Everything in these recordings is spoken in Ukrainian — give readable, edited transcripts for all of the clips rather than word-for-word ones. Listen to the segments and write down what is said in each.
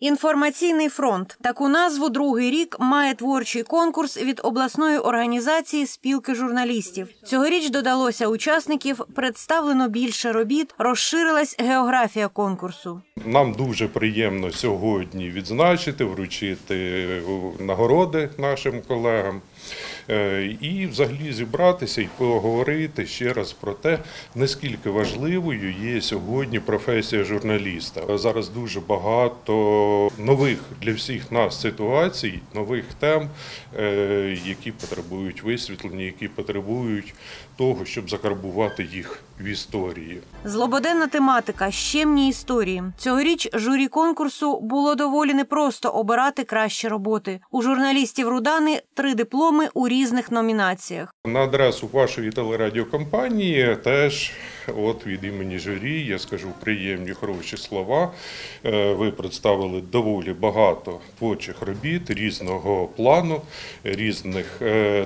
Інформаційний фронт – таку назву другий рік має творчий конкурс від обласної організації «Спілки журналістів». Цьогоріч додалося учасників, представлено більше робіт, розширилась географія конкурсу. Нам дуже приємно сьогодні відзначити, вручити нагороди нашим колегам і взагалі зібратися і поговорити ще раз про те, наскільки важливою є сьогодні професія журналіста. Зараз дуже багато нових для всіх нас ситуацій, нових тем, які потребують висвітлення, які потребують того, щоб закарбувати їх в історії. Злободенна тематика, щемні історії. Цьогоріч журі конкурсу було доволі непросто обирати кращі роботи. У журналістів Рудани 3 дипломи у різних номінаціях. На адресу вашої телерадіокомпанії теж от від імені журі я скажу приємні, хороші слова. Ви представили доволі багато творчих робіт різного плану, різних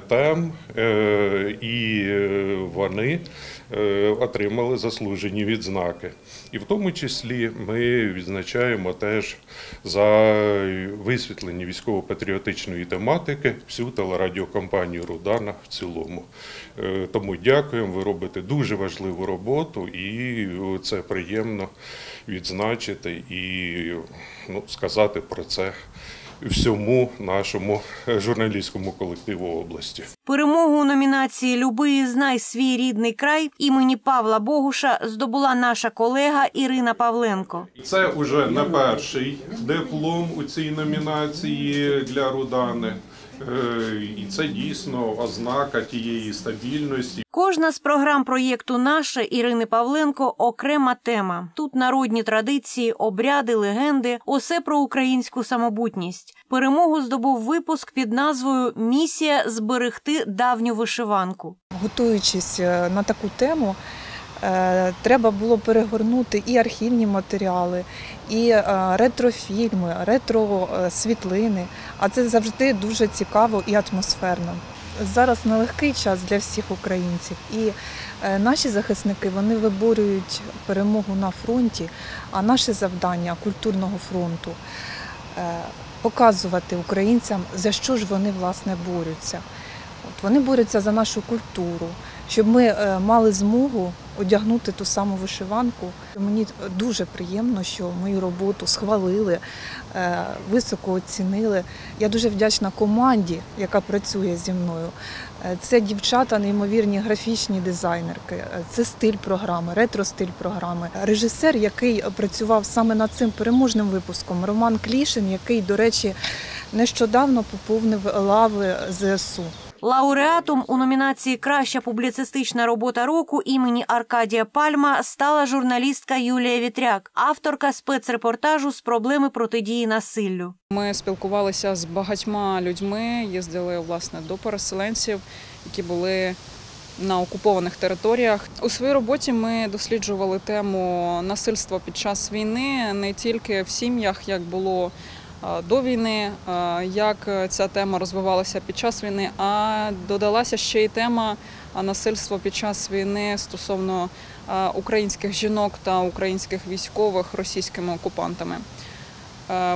тем, і вони отримали заслужені відзнаки. І в тому числі ми відзначаємо теж за висвітлення військово-патріотичної тематики всю телерадіокомпанію «Рудана» в цілому. Тому дякуємо, ви робите дуже важливу роботу, і це приємно відзначити і сказати про це всьому нашому журналістському колективу області. Перемогу у номінації «Люби і знай свій рідний край» імені Павла Богуша здобула наша колега Ірина Павленко. Це вже не перший диплом у цій номінації для Рудани. І це дійсно ознака тієї стабільності. Кожна з програм проєкту «Наше» Ірини Павленко – окрема тема. Тут народні традиції, обряди, легенди – усе про українську самобутність. Перемогу здобув випуск під назвою «Місія зберегти давню вишиванку». Готуючись на таку тему, треба було перегорнути і архівні матеріали, і ретрофільми, ретросвітлини. А це завжди дуже цікаво і атмосферно. Зараз нелегкий час для всіх українців. І наші захисники, вони виборюють перемогу на фронті, а наше завдання – культурного фронту – показувати українцям, за що ж вони, власне, борються. Вони борються за нашу культуру, щоб ми мали змогу одягнути ту саму вишиванку. Мені дуже приємно, що мою роботу схвалили, високо оцінили. Я дуже вдячна команді, яка працює зі мною. Це дівчата, неймовірні графічні дизайнерки, це стиль програми, ретро-стиль програми. Режисер, який працював саме над цим переможним випуском, Роман Клішин, який, до речі, нещодавно поповнив лави ЗСУ. Лауреатом у номінації «Краща публіцистична робота року» імені Аркадія Пальма стала журналістка Юлія Вєтряк, авторка спецрепортажу з проблеми протидії насиллю. Ми спілкувалися з багатьма людьми, їздили, власне, до переселенців, які були на окупованих територіях. У своїй роботі ми досліджували тему насильства під час війни, не тільки в сім'ях, як було до війни, як ця тема розвивалася під час війни, а додалася ще й тема насильства під час війни стосовно українських жінок та українських військових російськими окупантами.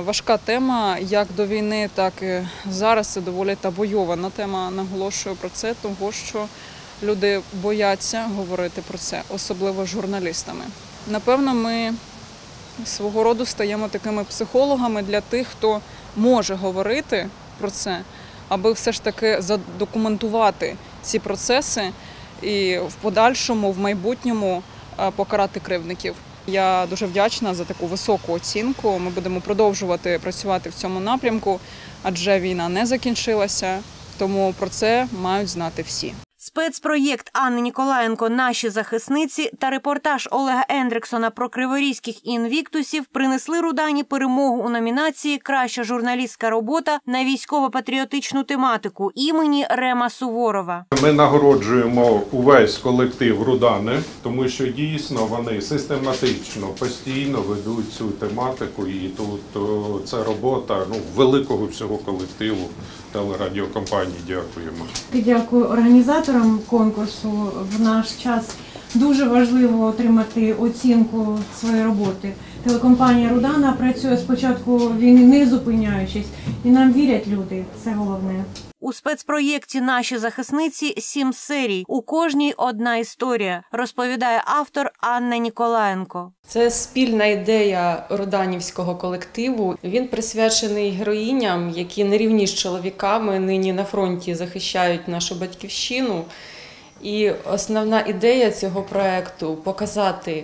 Важка тема, як до війни, так і зараз. Це доволі табуйована тема, наголошую про це, тому що люди бояться говорити про це, особливо журналістами. Напевно, ми свого роду стаємо такими психологами для тих, хто може говорити про це, аби все ж таки задокументувати ці процеси і в подальшому, в майбутньому покарати кривдників. Я дуже вдячна за таку високу оцінку. Ми будемо продовжувати працювати в цьому напрямку, адже війна не закінчилася, тому про це мають знати всі. Спецпроєкт Анни Ніколаєнко «Наші захисниці» та репортаж Олега Ендріксона про криворізьких інвіктусів принесли Рудані перемогу у номінації «Краща журналістська робота на військово-патріотичну тематику» імені Рема Суворова. Ми нагороджуємо увесь колектив Рудани, тому що дійсно вони систематично, постійно ведуть цю тематику, і тут це робота великого всього колективу телерадіокомпанії. Дякуємо. Дякую організаторам конкурсу. В наш час дуже важливо отримати оцінку своєї роботи. телекомпанія Рудана працює з початку війни, не зупиняючись. І нам вірять люди, це головне. У спецпроєкті «Наші захисниці» 7 серій. У кожній одна історія, розповідає автор Анна Ніколаєнко. Це спільна ідея руданівського колективу. Він присвячений героїням, які на рівні з чоловіками нині на фронті захищають нашу батьківщину. І основна ідея цього проєкту – показати,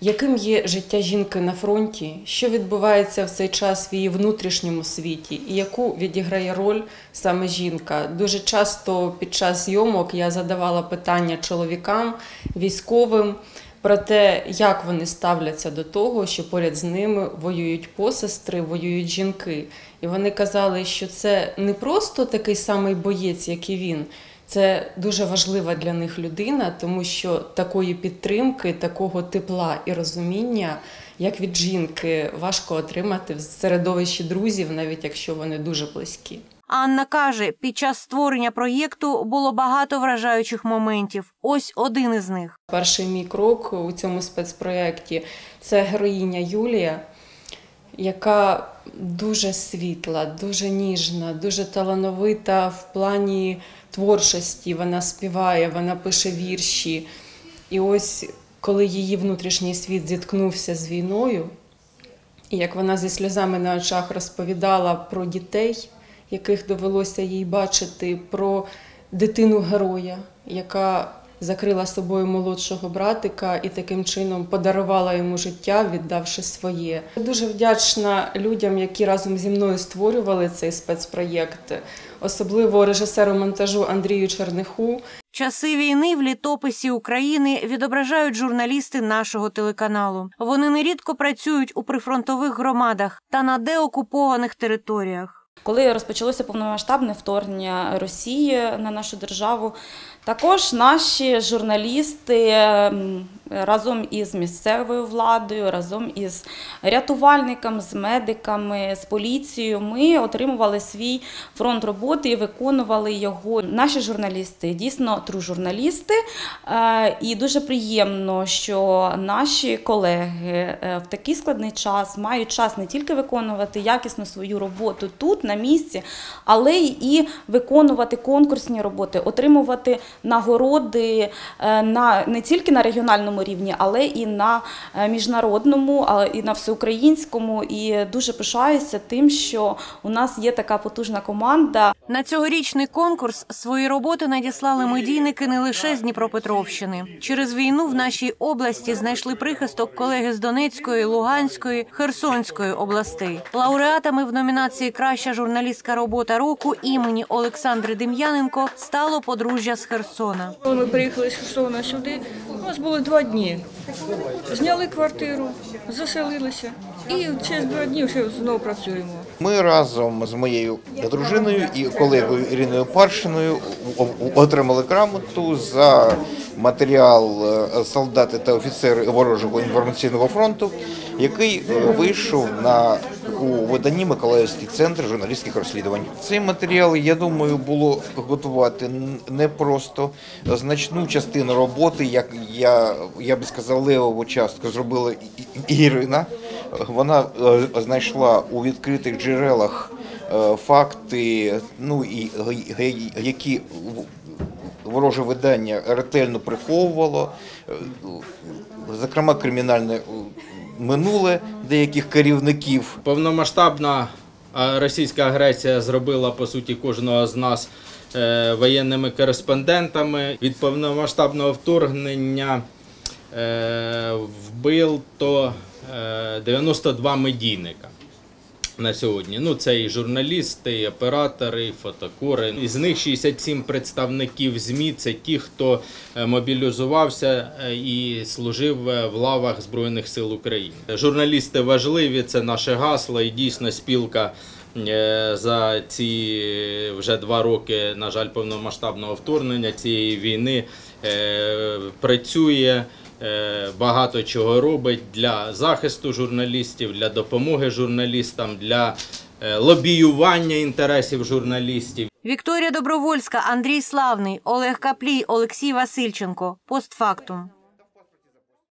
яким є життя жінки на фронті, що відбувається в цей час в її внутрішньому світі і яку відіграє роль саме жінка. Дуже часто під час зйомок я задавала питання чоловікам, військовим про те, як вони ставляться до того, що поряд з ними воюють посестри, воюють жінки. І вони казали, що це не просто такий самий боєць, як і він. Це дуже важлива для них людина, тому що такої підтримки, такого тепла і розуміння, як від жінки, важко отримати в середовищі друзів, навіть якщо вони дуже близькі. Анна каже, під час створення проєкту було багато вражаючих моментів. Ось один із них. Перший мій крок у цьому спецпроєкті – це героїня Юлія, яка дуже світла, дуже ніжна, дуже талановита в плані творчості. Вона співає, вона пише вірші. І ось коли її внутрішній світ зіткнувся з війною, і як вона зі сльозами на очах розповідала про дітей, яких довелося їй бачити, про дитину-героя, яка закрила собою молодшого братика і таким чином подарувала йому життя, віддавши своє. Я дуже вдячна людям, які разом зі мною створювали цей спецпроєкт, особливо режисеру монтажу Андрію Чернуху. Часи війни в літописі України відображають журналісти нашого телеканалу. Вони нерідко працюють у прифронтових громадах та на деокупованих територіях. Коли розпочалося повномасштабне вторгнення Росії на нашу державу, також наші журналісти разом із місцевою владою, разом із рятувальниками, з медиками, з поліцією, ми отримували свій фронт роботи і виконували його. Наші журналісти дійсно тру-журналісти, і дуже приємно, що наші колеги в такий складний час мають час не тільки виконувати якісно свою роботу тут, на місці, але і виконувати конкурсні роботи, отримувати нагороди не тільки на регіональному рівні, але і на міжнародному, і на всеукраїнському. І дуже пишаюся тим, що у нас є така потужна команда. На цьогорічний конкурс свої роботи надіслали медійники не лише з Дніпропетровщини. Через війну в нашій області знайшли прихисток колеги з Донецької, Луганської, Херсонської областей. Лауреатами в номінації «Краща журналістська робота року» імені Олександри Дем'яненко стало подружжя з Херсона. Ми приїхали з Херсона сюди, у нас було 2 дні. Зняли квартиру, заселилися і через 2 дні вже знову працюємо. Ми разом з моєю дружиною і колегою Іриною Паршиною отримали грамоту за матеріал «Солдати та офіцери ворожого інформаційного фронту», який вийшов у виданні «Миколаївський центр журналістських розслідувань». Цей матеріал, я думаю, було готувати непросто. Значну частину роботи, як я би сказав, левову частку зробила Ірина. Вона знайшла у відкритих джерелах факти, які вороже видання ретельно приховувало, зокрема кримінальне минуле деяких керівників. Повномасштабна російська агресія зробила, по суті, кожного з нас воєнними кореспондентами. Від повномасштабного вторгнення вбито 92 медійника на сьогодні. Це і журналісти, і оператори, і фотокори. Із них 67 представників ЗМІ – це ті, хто мобілізувався і служив в лавах Збройних сил України. Журналісти важливі – це наше гасло, і дійсно спілка за ці вже 2 роки, на жаль, повномасштабного вторгнення цієї війни працює, багато чого робить для захисту журналістів, для допомоги журналістам, для лобіювання інтересів журналістів. Вікторія Добровольська, Андрій Славний, Олег Каплій, Олексій Васильченко. Постфактум.